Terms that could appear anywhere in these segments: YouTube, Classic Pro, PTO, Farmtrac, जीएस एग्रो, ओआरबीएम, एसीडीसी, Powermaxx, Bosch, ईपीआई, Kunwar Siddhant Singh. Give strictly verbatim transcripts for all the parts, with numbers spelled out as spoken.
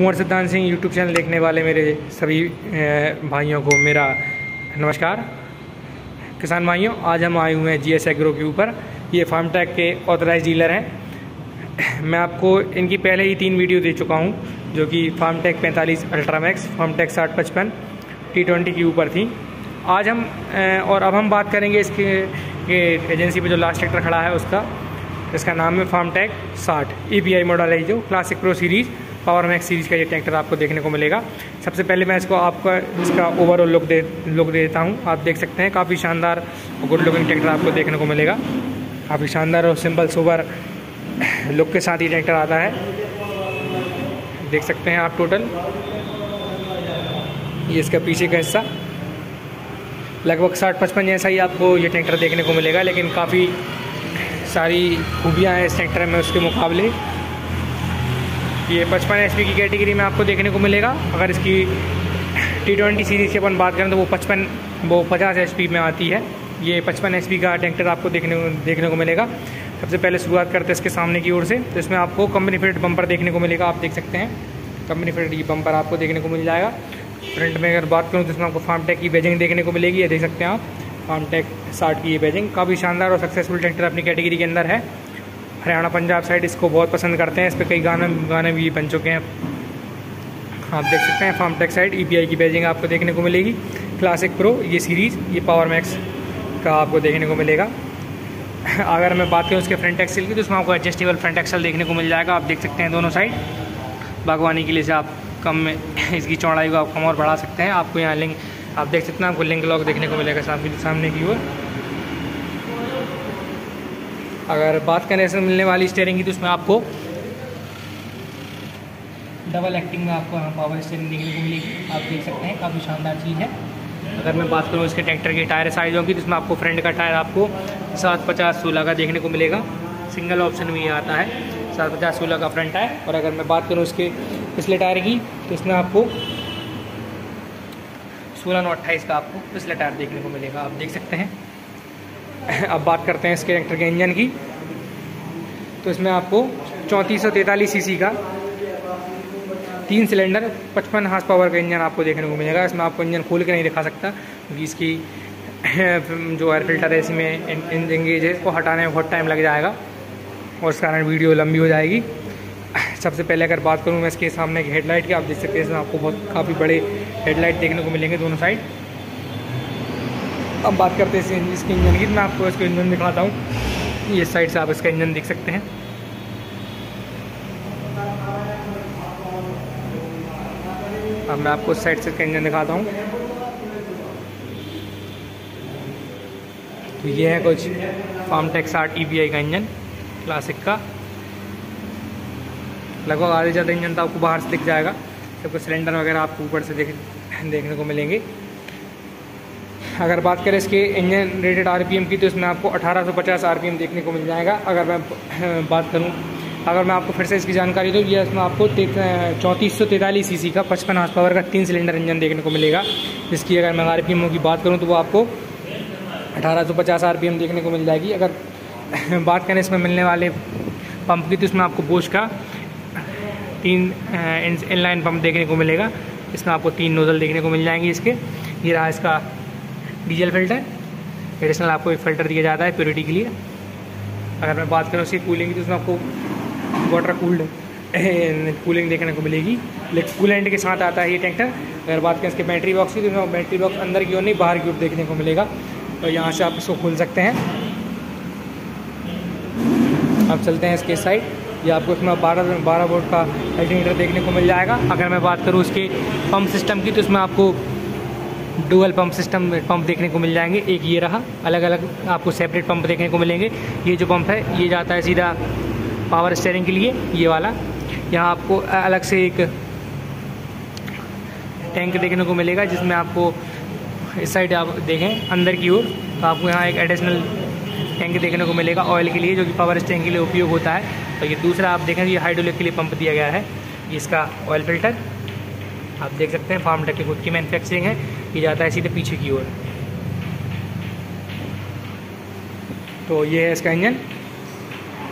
कुंवर सिद्धांत Singh YouTube channel देखने वाले मेरे सभी भाइयों को मेरा नमस्कार। किसान भाइयों, आज हम आए हुए हैं जीएस एग्रो के ऊपर। ये फार्मट्रैक के ऑथराइज डीलर हैं। मैं आपको इनकी पहले ही तीन वीडियो दे चुका हूं, जो कि फार्मट्रैक पैंतालीस अल्ट्रामैक्स, फार्मट्रैक साठ पचपन टी ट्वेंटी के ऊपर थी। आज हम और अब हम बात करेंगे इसके एजेंसी पे जो लास्ट ट्रैक्टर खड़ा है उसका। इसका नाम है फार्मट्रैक साठ, ईपीआई मॉडल है, जो classic pro series Powermax series का ये ट्रैक्टर आपको देखने को मिलेगा। सबसे पहले मैं इसको आपका इसका ओवरऑल लुक दे लुक दे देता हूँ। आप देख सकते हैं काफ़ी शानदार और गुड लुकिंग ट्रैक्टर आपको देखने को मिलेगा। काफ़ी शानदार और सिंपल सोबर लुक के साथ ये ट्रैक्टर आता है। देख सकते हैं आप टोटल ये इसका पीछे का हिस्सा लगभग साठ पचपन जैसा ही आपको ये ट्रैक्टर देखने को मिलेगा, लेकिन काफ़ी सारी खूबियाँ हैं इस ट्रैक्टर में उसके मुकाबले। ये पचपन एचपी की कैटेगरी में आपको देखने को मिलेगा। अगर इसकी टी ट्वेंटी सीरीज़ की अपन बात करें तो वो पचपन वो पचास एचपी में आती है। ये पचपन एचपी का ट्रैक्टर आपको देखने देखने को मिलेगा। सबसे पहले शुरुआत करते हैं इसके सामने की ओर से, तो इसमें आपको कंपनी फिट बम्पर देखने को मिलेगा। आप देख सकते हैं कंपनी फिट ये बम्पर आपको देखने को मिल जाएगा। फ्रंट में अगर बात करूँ तो इसमें आपको फार्मट्रैक की बैजिंग देखने को मिलेगी। ये देख सकते हैं आप फार्मट्रैक साठ की ये बैजिंग। काफ़ी शानदार और सक्सेसफुल ट्रैक्टर अपनी कैटेगरी के अंदर है। हरियाणा पंजाब साइड इसको बहुत पसंद करते हैं। इस पर कई गाने गाने भी बन चुके हैं। आप देख सकते हैं फार्मट्रैक साइड ईपीआई की बैजिंग आपको देखने को मिलेगी। क्लासिक प्रो ये सीरीज़ ये पावरमैक्स का आपको देखने को मिलेगा। अगर मैं बात करूँ उसके फ्रंट एक्सल की, तो उसमें आपको एडजस्टेबल फ्रंट एक्सल देखने को मिल जाएगा। आप देख सकते हैं दोनों साइड बागवानी के लिए से आप कम इसकी चौड़ाई को आप कम और बढ़ा सकते हैं। आपको यहाँ लिंक आप देख सकते हैं, आपको लिंक लॉक देखने को मिलेगा सामने की ओर। अगर बात करें इसमें मिलने वाली स्टीयरिंग की, तो उसमें आपको डबल एक्टिंग में आपको पावर स्टीयरिंग देखने को मिलेगी। आप देख सकते हैं काफ़ी शानदार चीज़ है। अगर मैं बात करूँ इसके ट्रैक्टर के टायर साइज़ों की, तो इसमें आपको फ्रंट का टायर आपको सात पचास सोलह का देखने को मिलेगा। सिंगल ऑप्शन में ये आता है सात पचास सोलह का फ्रंट टायर। और अगर मैं बात करूँ इसके पिछले टायर की, तो इसमें आपको सोलह नौ अट्ठाईस का आपको पिछला टायर देखने को मिलेगा। आप देख सकते हैं। अब बात करते हैं इसके ट्रैक्टर के इंजन की, तो इसमें आपको चौंतीस सौ तैंतालीस सी सी का तीन सिलेंडर पचपन हार्स पावर का इंजन आपको देखने को मिलेगा। इसमें आपको इंजन खोल के नहीं दिखा सकता, क्योंकि इसकी जो एयर फिल्टर है इसमें एंगेज है, इसको हटाने में बहुत टाइम लग जाएगा और इस कारण वीडियो लंबी हो जाएगी। सबसे पहले अगर बात करूँ मैं इसके सामने की हेडलाइट की, आप देख सकते हैं इसमें आपको बहुत काफ़ी बड़े हेडलाइट देखने को मिलेंगे दोनों साइड। अब बात करते हैं इसके इंजन की, मैं आपको इसका इंजन दिखाता हूँ। ये साइड से आप इसका इंजन देख सकते हैं। अब मैं आपको इस साइड से इसका इंजन दिखाता हूँ। तो ये है कुछ फार्मट्रैक साठ ईपीआई का इंजन क्लासिक का। लगभग आधे ज़्यादा इंजन तो आपको बाहर से दिख जाएगा, तो सिलेंडर वगैरह आपको ऊपर से देख देखने को मिलेंगे। अगर बात करें इसके इंजन रेटेड आरपीएम की, तो इसमें आपको अठारह सौ पचास आरपीएम देखने को मिल जाएगा। अगर मैं बात करूं अगर मैं आपको फिर से इसकी जानकारी दूँ, यह इसमें आपको चौंतीस सौ तैंतालीस सी सी का पचपन हार्स पावर का तीन सिलेंडर इंजन देखने को मिलेगा। जिसकी अगर मैं आरपीएम की बात करूँ तो वो आपको अठारह सौ पचास आरपीएम देखने को मिल जाएगी। अगर बात करें इसमें मिलने वाले पंप की, तो इसमें आपको बोश का तीन इनलाइन पंप देखने को मिलेगा। इसमें आपको तीन नोजल देखने को मिल जाएंगी इसके। ये रहा इसका डीजल फिल्टर। एडिशनल आपको एक फिल्टर दिया जाता है प्योरिटी के लिए। अगर मैं बात करूँ उसकी कूलिंग की, तो इसमें आपको वाटर कूल्ड कूलिंग देखने को मिलेगी। लेकिन कूलेंट के साथ आता है ये ट्रैक्टर। अगर बात करें इसके बैटरी बॉक्स की, तो इसमें बैटरी बॉक्स अंदर की ओर नहीं बाहर की ओर देखने को मिलेगा, और यहाँ से आप इसको खोल सकते हैं। आप चलते हैं इसके साइड। ये आपको इसमें बारह बारह वोल्ट का अल्टरनेटर देखने को मिल जाएगा। अगर मैं बात करूँ उसके पंप सिस्टम की, तो इसमें आपको डुअल पंप सिस्टम पंप देखने को मिल जाएंगे। एक ये रहा, अलग अलग आपको सेपरेट पंप देखने को मिलेंगे। ये जो पंप है ये जाता है सीधा पावर स्टीयरिंग के लिए, ये वाला। यहाँ आपको अलग से एक टैंक देखने को मिलेगा, जिसमें आपको इस साइड आप देखें अंदर की ओर, तो आपको यहाँ एक एडिशनल टैंक देखने को मिलेगा ऑयल के लिए, जो कि पावर स्टीयरिंग के लिए उपयोग होता है। और ये दूसरा आप देखें ये हाइड्रोलिक के लिए पंप दिया गया है। ये इसका ऑयल फिल्टर आप देख सकते हैं। फार्मट्रैक की खुद की मैन्युफैक्चरिंग है। ये जाता है सीधे पीछे की ओर। तो ये है इसका इंजन।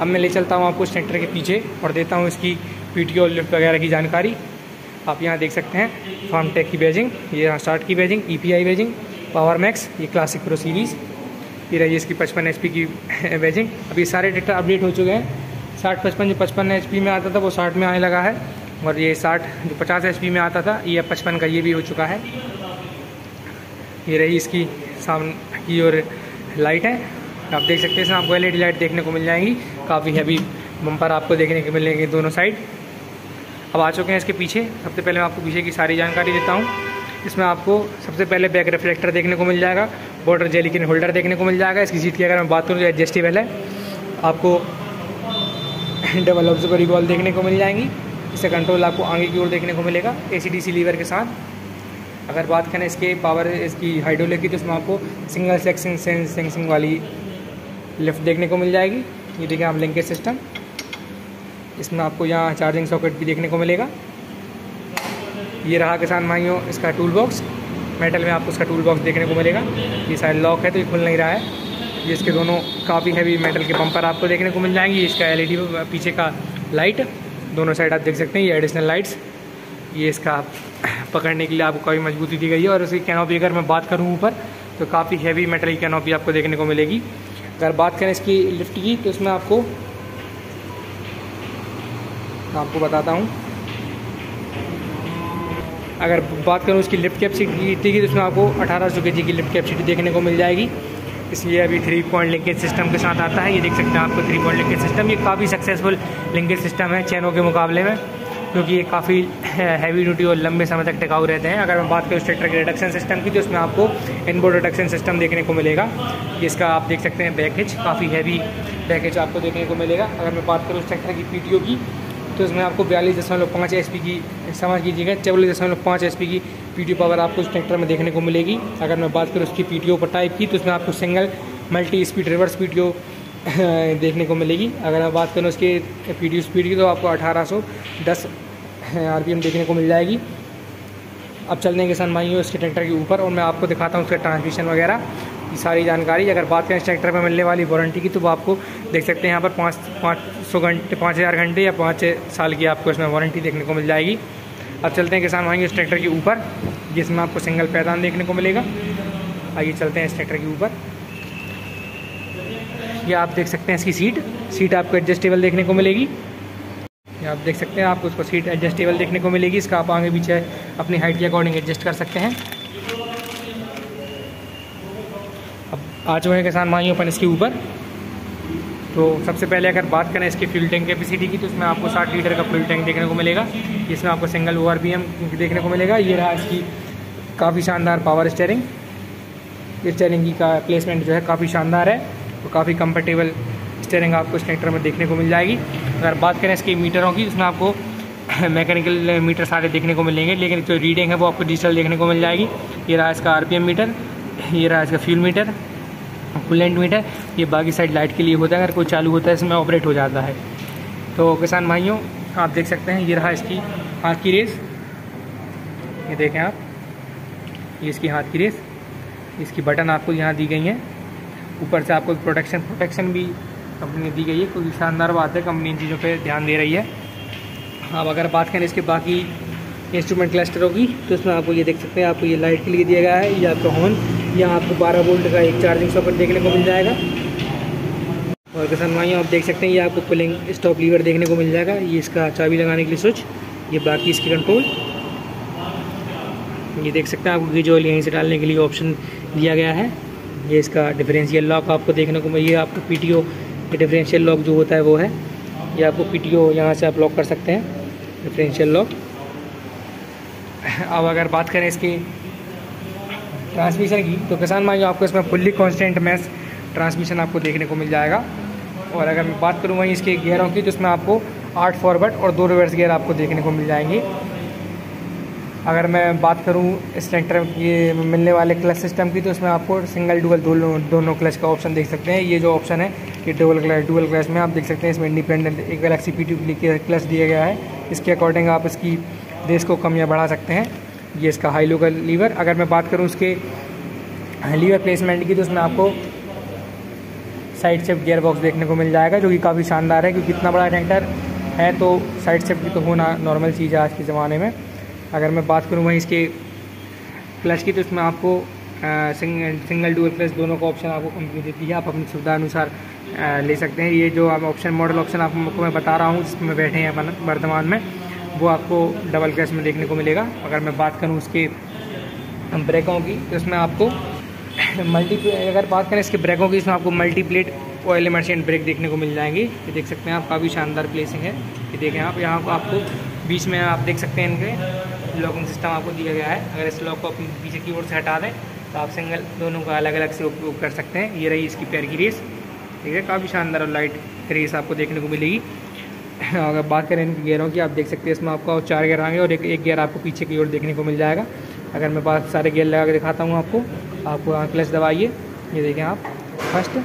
अब मैं ले चलता हूँ आपको इस ट्रैक्टर के पीछे और देता हूँ इसकी पीटीओ लिफ्ट वगैरह की जानकारी। आप यहाँ देख सकते हैं फार्मट्रैक की बैजिंग, ये यहाँ स्टार्ट की बैजिंग, ईपीआई बैजिंग, पावरमैक्स, ये क्लासिक प्रो सीरीज़, ये रही इसकी पचपन एचपी की बैजिंग। अब ये सारे डेटा अपडेट हो चुके हैं। साठ पचपन जो पचपन एचपी में आता था वो साठ में आने लगा है, और ये साठ जो पचास एचपी में आता था ये अब पचपन का ये भी हो चुका है। ये रही इसकी सामने की और लाइट है, आप देख सकते हैं इसमें आपको एलईडी लाइट देखने को मिल जाएंगी, काफ़ी हैवी बम्पर आपको देखने को मिलेंगे दोनों साइड। अब आ चुके हैं इसके पीछे। सबसे पहले मैं आपको पीछे की सारी जानकारी देता हूँ। इसमें आपको सबसे पहले बैक रिफ्लेक्टर देखने को मिल जाएगा, बॉर्डर जेलिकन होल्डर देखने को मिल जाएगा। इसकी सीट की अगर मैं बात करूँ तो एडजस्टेबल है, आपको डबल ऑब्जर्वर बॉल देखने को मिल जाएंगी, इससे कंट्रोल आपको आगे की ओर देखने को मिलेगा एसीडीसी लीवर के साथ। अगर बात करें इसके पावर इसकी हाइड्रोलिक की, तो इसमें आपको सिंगल सेक्शन सेंसिंग वाली लिफ्ट देखने को मिल जाएगी। ये देखिए आप लिंकेज सिस्टम, इसमें आपको यहाँ चार्जिंग सॉकेट भी देखने को मिलेगा। ये रहा किसान भाइयों इसका टूल बॉक्स, मेटल में आपको इसका टूल बॉक्स देखने को मिलेगा। ये साइड लॉक है तो ये खुल नहीं रहा है। ये इसके दोनों काफ़ी हैवी मेटल के बम्पर आपको देखने को मिल जाएंगी। इसका एलईडी पीछे का लाइट दोनों साइड आप देख सकते हैं, ये एडिशनल लाइट्स, ये इसका पकड़ने के लिए आपको काफ़ी मजबूती दी गई है। और इसकी कैनोपी अगर मैं बात करूँ ऊपर तो काफ़ी हैवी मेटल की कैनोपी आपको देखने को मिलेगी। अगर बात करें इसकी लिफ्ट की तो इसमें आपको आपको बताता हूँ। अगर बात करूँ इसकी लिफ्ट कैपेसिटी की तो इसमें आपको अठारह सौ के जी की लिफ्ट कैपेसिटी देखने को मिल जाएगी। इसलिए अभी थ्री पॉइंट लिंकेज सिस्टम के साथ आता है। ये देख सकते हैं आपको थ्री पॉइंट लिंकेज सिस्टम, ये काफ़ी सक्सेसफुल लिंकेज सिस्टम है चैनों के मुकाबले में, क्योंकि ये काफ़ी हैवी ड्यूटी और लंबे समय तक टिकाऊ रहते हैं। अगर मैं बात करूँ ट्रैक्टर के रिडक्शन सिस्टम की तो इसमें आपको इनबोर्ड रिडक्शन सिस्टम देखने को मिलेगा। इसका आप देख सकते हैं बैकेज, काफ़ी हैवी बैकेज आपको देखने को मिलेगा। अगर मैं बात करूँ ट्रैक्टर की पीटीओ की तो इसमें आपको बयालीस दशमलव पाँच एचपी की, समझ लीजिएगा चौवालीस दशमलव पाँच एचपी की पीटीओ पावर आपको इस ट्रैक्टर में देखने को मिलेगी। अगर मैं बात करूँ उसकी पीटीओ पर टाइप की तो इसमें आपको single multi speed reverse PTO देखने को मिलेगी। अगर मैं बात करूँ उसके पीटीओ स्पीड की तो आपको अठारह सौ दस आरपीएम देखने को मिल जाएगी। अब चलने के किसान भाइयों इसके ट्रैक्टर के ऊपर और मैं आपको दिखाता हूँ उसका ट्रांसमिशन वगैरह की सारी जानकारी। अगर बात करें इस ट्रैक्टर पर मिलने वाली वारंटी की तो आपको देख सकते हैं यहाँ पर पाँच पाँच सौ घंटे पाँच हज़ार घंटे या पाँच साल की आपको इसमें वारंटी देखने को मिल जाएगी। अब चलते हैं किसान भाइयों इस ट्रैक्टर के ऊपर, जिसमें आपको सिंगल पैदान देखने को मिलेगा। आइए चलते हैं इस ट्रैक्टर के ऊपर। यह आप देख सकते हैं इसकी सीट सीट आपको एडजस्टेबल देखने को मिलेगी। आप देख सकते हैं आपको उसको सीट एडजस्टेबल देखने को मिलेगी, इसका आप आगे पीछे अपनी हाइट के अकॉर्डिंग एडजस्ट कर सकते हैं। अब आ चुके हैं किसान भाइयों अपन इसके ऊपर। तो सबसे पहले अगर बात करें इसकी फ्यूल टैंक कैपेसिटी की तो इसमें आपको साठ लीटर का फ्यूल टैंक देखने को मिलेगा, जिसमें आपको सिंगल ओआरबीएम देखने को मिलेगा। ये रहा इसकी काफ़ी शानदार पावर स्टेयरिंग, ये स्टेयरिंग की का प्लेसमेंट जो है काफ़ी शानदार है, तो काफ़ी कम्फर्टेबल स्टेयरिंग आपको इस ट्रैक्टर में देखने को मिल जाएगी। अगर बात करें इसके मीटरों की उसमें आपको मैकेनिकल मीटर सारे देखने को मिलेंगे, लेकिन जो रीडिंग है वो आपको डिजिटल देखने को मिल जाएगी। ये रहा इसका आरपीएम मीटर, ये रहा इसका फ्यूल मीटर, कूलेंट मीटर, ये बाकी साइड लाइट के लिए होता है, अगर कोई चालू होता है इसमें ऑपरेट हो जाता है। तो किसान भाइयों आप देख सकते हैं ये रहा इसकी हाथ की रेस, ये देखें आप, ये इसकी हाथ की रेस, इसकी बटन आपको यहाँ दी गई हैं। ऊपर से आपको प्रोटेक्शन प्रोटेक्शन भी कंपनी ने दी गई है, क्योंकि शानदार बात है कंपनी इन चीज़ों पे ध्यान दे रही है। अब अगर बात करें इसके बाकी इंस्ट्रूमेंट क्लस्टरों की तो इसमें आपको ये देख सकते हैं आपको ये लाइट के लिए दिया गया है, ये आपका हॉर्न, या आपको बारह वोल्ट का एक चार्जिंग सॉकेट देखने को मिल जाएगा। और किसान भाई आप देख सकते हैं ये आपको पुलिंग स्टॉप लीवर देखने को मिल जाएगा, ये इसका चाबी लगाने के लिए स्विच, ये बाकी इसकी कंट्रोल, ये देख सकते हैं आपको गिज ऑयल यहीं से डालने के लिए ऑप्शन दिया गया है। ये इसका डिफरेंशियल लॉक आपको देखने को मिल, ये आपको P T O differential lock जो होता है वो है, ये आपको पीटीओ यहाँ से आप लॉक कर सकते हैं डिफरेंशियल लॉक। अब अगर बात करें इसकी ट्रांसमिशन की तो किसान भाइयों आपको इसमें फुल्ली कांस्टेंट मैच ट्रांसमिशन आपको देखने को मिल जाएगा। और अगर मैं बात करूँ वहीं इसके गियरों की तो इसमें आपको आठ फॉरवर्ड और दो रिवर्स गियर आपको देखने को मिल जाएंगे। अगर मैं बात करूं इस ट्रैक्टर ये मिलने वाले क्लच सिस्टम की तो इसमें आपको सिंगल डुअल दोनों दोनों क्लच का ऑप्शन देख सकते हैं। ये जो ऑप्शन है कि डुअल क्लच डुअल क्लच में आप देख सकते हैं इसमें इंडिपेंडेंट एक गैलेक्सी पी टू के क्लच दिया गया है, इसके अकॉर्डिंग आप इसकी रेस को कम या बढ़ा सकते हैं। ये इसका हाई लो का लीवर। अगर मैं बात करूँ उसके लीवर प्लेसमेंट की तो उसमें आपको साइड शिफ्ट गियर बॉक्स देखने को मिल जाएगा, जो कि काफ़ी शानदार है, क्योंकि इतना बड़ा ट्रैक्टर है तो साइड शिफ्ट भी तो होना नॉर्मल चीज़ है आज के ज़माने में। अगर मैं बात करूँ वहीं इसके क्लच की, तो इसमें आपको सिंग, सिंगल डुअल क्लच दोनों का ऑप्शन आपको कंपनी देती है, आप अपनी सुविधा अनुसार ले सकते हैं। ये जो आप ऑप्शन मॉडल ऑप्शन आपको मैं बता रहा हूँ जिसमें बैठे हैं अपन वर्तमान में, वो आपको डबल क्लच में देखने को मिलेगा। अगर मैं बात करूँ उसके ब्रेकों की, तो इसमें आपको मल्टी अगर बात करें इसके ब्रेकों की, इसमें आपको multi plate oil immersed brake देखने को मिल जाएंगी। ये देख सकते हैं आप, काफ़ी शानदार प्लेसिंग है। ये देखें आप, यहाँ को आपको बीच में आप देख सकते हैं इनके लॉकिंग सिस्टम आपको दिया गया है। अगर इस लॉक को अपनी पीछे की ओर से हटा दें तो आप सिंगल दोनों का अलग अलग से उपयोग कर सकते हैं। ये रही इसकी पैर की रेस, ठीक है, काफ़ी शानदार और लाइट रेस आपको देखने को मिलेगी। अगर बात करें इनके गियरों की, आप देख सकते हैं इसमें आपको चार गियर आएंगे और एक एक गियर आपको पीछे की ओर देखने को मिल जाएगा। अगर मैं बात सारे गियर लगा के दिखाता हूँ आपको, आपको यहाँ क्लच दबाइए, ये देखें आप, फर्स्ट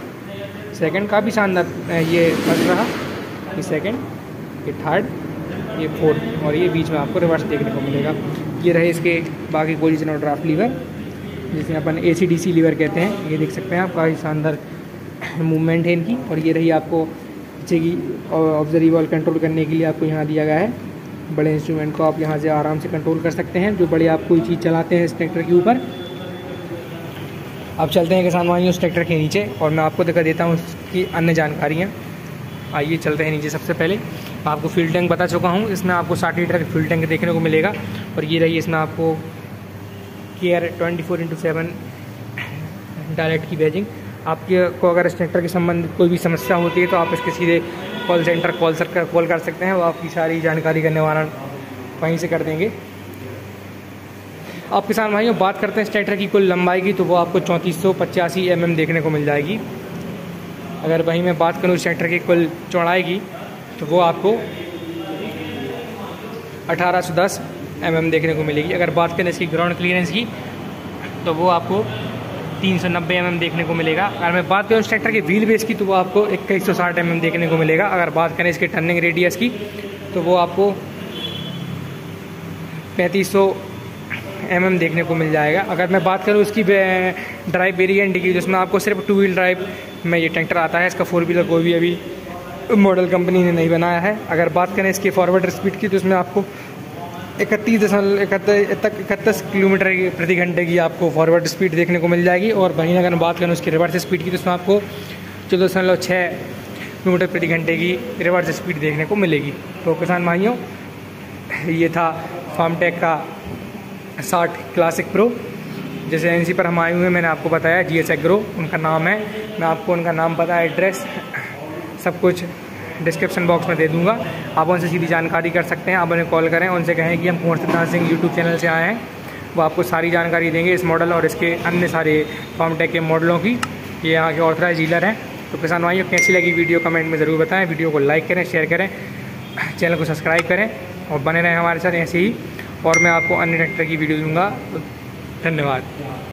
सेकंड, काफ़ी शानदार, ये फर्स्ट रहा, ये सेकंड, ये थर्ड, ये फोर्थ, और ये बीच में आपको रिवर्स देखने को मिलेगा। ये रहे इसके बाकी पोजिशन और ड्राफ्ट लीवर, जिसे अपन ए सी डी सी लीवर कहते हैं। ये देख सकते हैं आप, काफ़ी शानदार मूवमेंट है इनकी। और ये रही आपको पीछे की ऑब्जरीवल कंट्रोल करने के लिए आपको यहाँ दिया गया है। बड़े इंस्ट्रूमेंट को आप यहाँ से आराम से कंट्रोल कर सकते हैं, जो बड़े आप कोई चीज़ चलाते हैं इस ट्रैक्टर के ऊपर। अब चलते हैं किसान भाइयों उस ट्रैक्टर के नीचे और मैं आपको दिखा देता हूँ उसकी अन्य जानकारियाँ। आइए चलते हैं नीचे। सबसे पहले आपको फ्यूल टैंक बता चुका हूँ, इसमें आपको साठ लीटर का फ्यूल टैंक देखने को मिलेगा। और ये रही इसमें आपको care twenty four into seven direct की बैजिंग। आपके को अगर इस ट्रैक्टर के संबंधित कोई भी समस्या होती है तो आप इसके सीधे call centre call sir call कर सकते हैं, वो आपकी सारी जानकारी का निवारण वहीं से कर देंगे। आप किसान भाइयों बात करते हैं इस ट्रैक्टर की कुल लंबाई की, तो वो आपको चौंतीस सौ पचासी एम एम देखने को मिल जाएगी। अगर वहीं मैं बात करूँ इस ट्रैक्टर की कुल चौड़ाई की, तो वो आपको अठारह सौ दस एम एम देखने को मिलेगी। अगर बात करें इसकी ग्राउंड क्लियरेंस की, तो वो आपको तीन सौ नब्बे एम एम देखने को मिलेगा। अगर मैं बात करूँ इस ट्रैक्टर के व्हील बेस की, तो वो आपको इक्कीस सौ साठ एम एम देखने को मिलेगा। अगर बात करें इसके टर्निंग रेडियस की, तो वो आपको पैंतीस सौ एम एम देखने को मिल जाएगा। अगर मैं बात करूँ इसकी ड्राइव वेरिएंट की, जिसमें आपको सिर्फ टू व्हील ड्राइव में ये ट्रैक्टर आता है, इसका फोर व्हीलर कोई भी अभी मॉडल कंपनी ने नहीं बनाया है। अगर बात करें इसकी फॉरवर्ड स्पीड की, तो इसमें आपको इकतीस दशमलव इकहत्तर तक इकतीस किलोमीटर प्रति घंटे की आपको फॉरवर्ड स्पीड देखने को मिल जाएगी। और वहीं अगर बात करें उसकी रिवर्स स्पीड की, तो उसमें आपको चौदह दशमलव छः किलोमीटर प्रति घंटे की रिवर्स स्पीड देखने को मिलेगी। तो किसान भाइयों, ये था फार्मट्रैक का साठ क्लासिक प्रो। जिस एजेंसी पर हम आए हुए हैं, मैंने आपको बताया जीएस एग्रो उनका नाम है। मैं आपको उनका नाम, पता, एड्रेस सब कुछ डिस्क्रिप्शन बॉक्स में दे दूंगा। आप उनसे सीधी जानकारी कर सकते हैं। आप उन्हें कॉल करें, उनसे कहें कि हम कुंवर सिद्धांत सिंह यूट्यूब चैनल से आए हैं, वो आपको सारी जानकारी देंगे इस मॉडल और इसके अन्य सारे फार्मट्रैक के मॉडलों की। ये यहाँ के ऑथराइज डीलर हैं। तो किसान भाइयों, कैसी लगी वीडियो कमेंट में ज़रूर बताएं। वीडियो को लाइक करें, शेयर करें, चैनल को सब्सक्राइब करें और बने रहें हमारे साथ ऐसे ही। और मैं आपको अन्य ट्रैक्टर की वीडियो दूँगा। धन्यवाद।